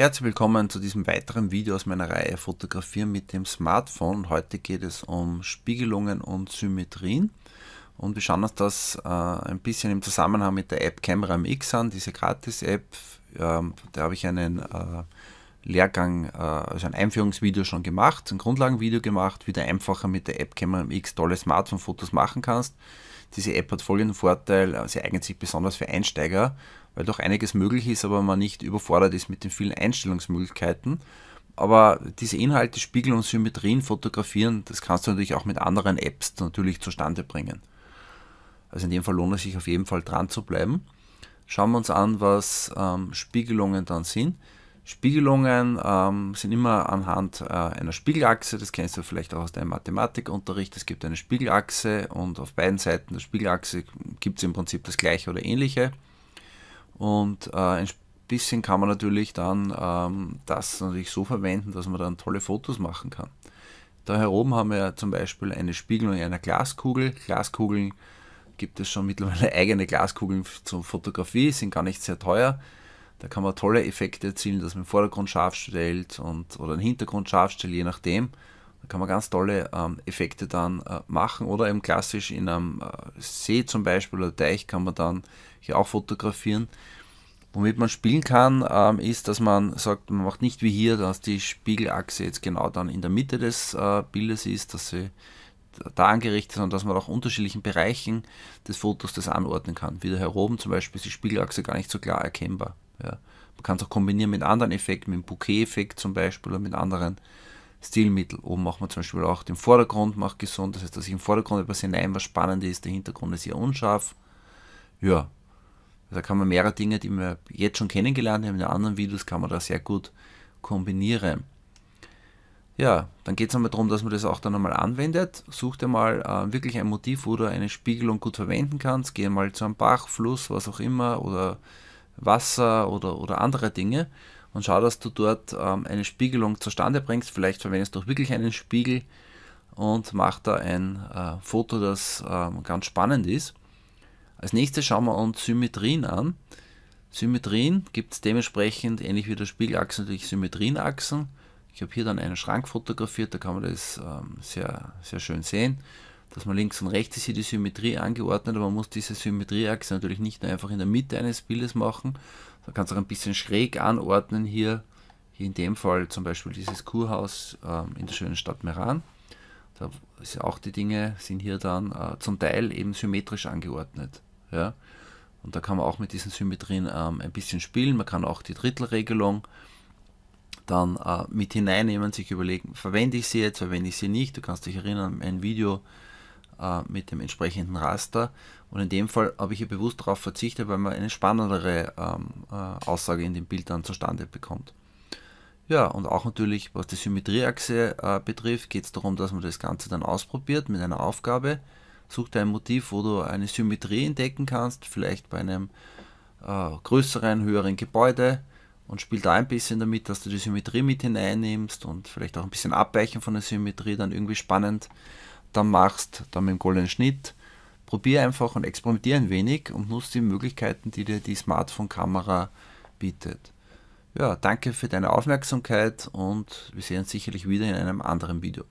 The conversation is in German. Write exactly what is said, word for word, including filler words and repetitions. Herzlich willkommen zu diesem weiteren Video aus meiner Reihe Fotografieren mit dem Smartphone. Heute geht es um Spiegelungen und Symmetrien und wir schauen uns das äh, ein bisschen im Zusammenhang mit der App Camera M X an, diese Gratis-App. Ähm, da habe ich einen äh, Lehrgang, äh, also ein Einführungsvideo schon gemacht, ein Grundlagenvideo gemacht, wie du einfacher mit der App Camera M X tolle Smartphone-Fotos machen kannst. Diese App hat folgenden Vorteil, sie eignet sich besonders für Einsteiger, weil doch einiges möglich ist, aber man nicht überfordert ist mit den vielen Einstellungsmöglichkeiten. Aber diese Inhalte, Spiegel und Symmetrien fotografieren, das kannst du natürlich auch mit anderen Apps natürlich zustande bringen. Also in dem Fall lohnt es sich auf jeden Fall dran zu bleiben. Schauen wir uns an, was ähm, Spiegelungen dann sind. Spiegelungen ähm, sind immer anhand äh, einer Spiegelachse, das kennst du vielleicht auch aus deinem Mathematikunterricht. Es gibt eine Spiegelachse und auf beiden Seiten der Spiegelachse gibt es im Prinzip das Gleiche oder Ähnliche. Und äh, ein bisschen kann man natürlich dann ähm, das natürlich so verwenden, dass man dann tolle Fotos machen kann. Da hier oben haben wir zum Beispiel eine Spiegelung einer Glaskugel. Glaskugeln gibt es schon mittlerweile, eigene Glaskugeln zur Fotografie, sind gar nicht sehr teuer. Da kann man tolle Effekte erzielen, dass man den Vordergrund scharf stellt und, oder den Hintergrund scharf stellt, je nachdem. Da kann man ganz tolle ähm, Effekte dann äh, machen, oder eben klassisch in einem äh, See zum Beispiel oder Teich kann man dann hier auch fotografieren. Womit man spielen kann, ähm, ist, dass man sagt, man macht nicht wie hier, dass die Spiegelachse jetzt genau dann in der Mitte des äh, Bildes ist, dass sie da angerichtet ist, sondern dass man auch unterschiedlichen Bereichen des Fotos das anordnen kann. Wieder hier oben zum Beispiel ist die Spiegelachse gar nicht so klar erkennbar. Ja. Man kann es auch kombinieren mit anderen Effekten, mit dem Bouquet-Effekt zum Beispiel oder mit anderen Stilmittel. Oben macht man zum Beispiel auch den Vordergrund, macht gesund, das heißt, dass ich im Vordergrund etwas hinein, was spannend ist, der Hintergrund ist hier unscharf. Ja, da kann man mehrere Dinge, die wir jetzt schon kennengelernt haben, in den anderen Videos kann man da sehr gut kombinieren. Ja, dann geht es einmal darum, dass man das auch dann einmal anwendet. Sucht dir mal äh, wirklich ein Motiv, wo du eine Spiegelung gut verwenden kannst. Geh mal zu einem Bach, Fluss, was auch immer, oder Wasser oder, oder andere Dinge und schau, dass du dort ähm, eine Spiegelung zustande bringst. Vielleicht verwendest du auch wirklich einen Spiegel und mach da ein äh, Foto, das ähm, ganz spannend ist. Als nächstes schauen wir uns Symmetrien an. Symmetrien gibt es dementsprechend, ähnlich wie der Spiegelachse, natürlich Symmetrienachsen. Ich habe hier dann einen Schrank fotografiert, da kann man das ähm, sehr, sehr schön sehen, dass man links und rechts ist hier die Symmetrie angeordnet, aber man muss diese Symmetrieachse natürlich nicht nur einfach in der Mitte eines Bildes machen, man kann es auch ein bisschen schräg anordnen hier, hier in dem Fall zum Beispiel dieses Kurhaus ähm, in der schönen Stadt Meran, da ist auch die Dinge sind hier dann äh, zum Teil eben symmetrisch angeordnet, ja? Und da kann man auch mit diesen Symmetrien ähm, ein bisschen spielen, man kann auch die Drittelregelung dann äh, mit hineinnehmen, sich überlegen, verwende ich sie jetzt, verwende ich sie nicht, du kannst dich erinnern, ein Video mit dem entsprechenden Raster, und in dem Fall habe ich hier bewusst darauf verzichtet, weil man eine spannendere ähm, äh, Aussage in dem Bild dann zustande bekommt. Ja, und auch natürlich, was die Symmetrieachse äh, betrifft, geht es darum, dass man das Ganze dann ausprobiert mit einer Aufgabe. Such dir ein Motiv, wo du eine Symmetrie entdecken kannst, vielleicht bei einem äh, größeren, höheren Gebäude, und spiel da ein bisschen damit, dass du die Symmetrie mit hineinnimmst und vielleicht auch ein bisschen abweichen von der Symmetrie dann irgendwie spannend dann machst, dann mit dem goldenen Schnitt. Probier einfach und experimentier ein wenig und nutze die Möglichkeiten, die dir die Smartphone-Kamera bietet. Ja, danke für deine Aufmerksamkeit und wir sehen uns sicherlich wieder in einem anderen Video.